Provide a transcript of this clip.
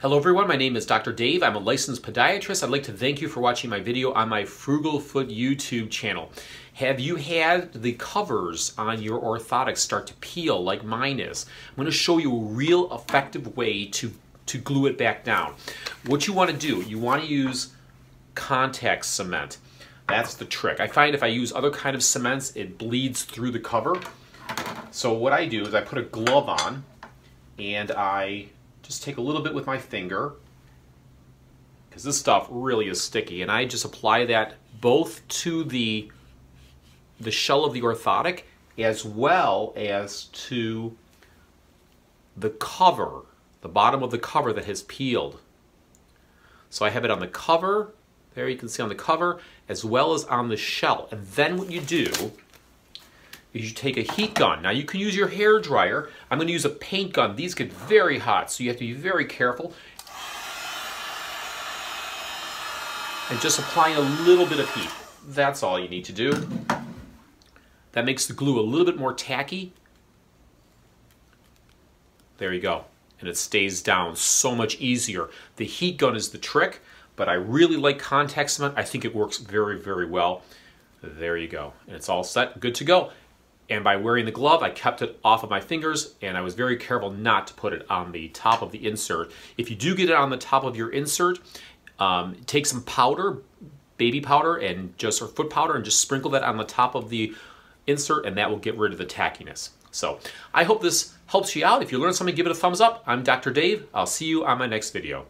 Hello everyone, my name is Dr. Dave. I'm a licensed podiatrist. I'd like to thank you for watching my video on my Frugal Foot YouTube channel. Have you had the covers on your orthotics start to peel like mine is? I'm going to show you a real effective way to glue it back down. What you want to do, you want to use contact cement. That's the trick. I find if I use other kind of cements, it bleeds through the cover. So what I do is I put a glove on and I just take a little bit with my finger, because this stuff really is sticky, and I just apply that both to the shell of the orthotic as well as to the cover, the bottom of the cover that has peeled. So I have it on the cover, there you can see on the cover, as well as on the shell. And then what you do is you take a heat gun. Now you can use your hair dryer. I'm going to use a paint gun. These get very hot, so you have to be very careful. And just applying a little bit of heat. That's all you need to do. That makes the glue a little bit more tacky. There you go. And it stays down so much easier. The heat gun is the trick, but I really like contact cement. I think it works very, very well. There you go. And it's all set, good to go. And by wearing the glove, I kept it off of my fingers, and I was very careful not to put it on the top of the insert. If you do get it on the top of your insert, take some powder, baby powder, and just or foot powder, and just sprinkle that on the top of the insert, and that will get rid of the tackiness. So I hope this helps you out. If you learned something, give it a thumbs up. I'm Dr. Dave. I'll see you on my next video.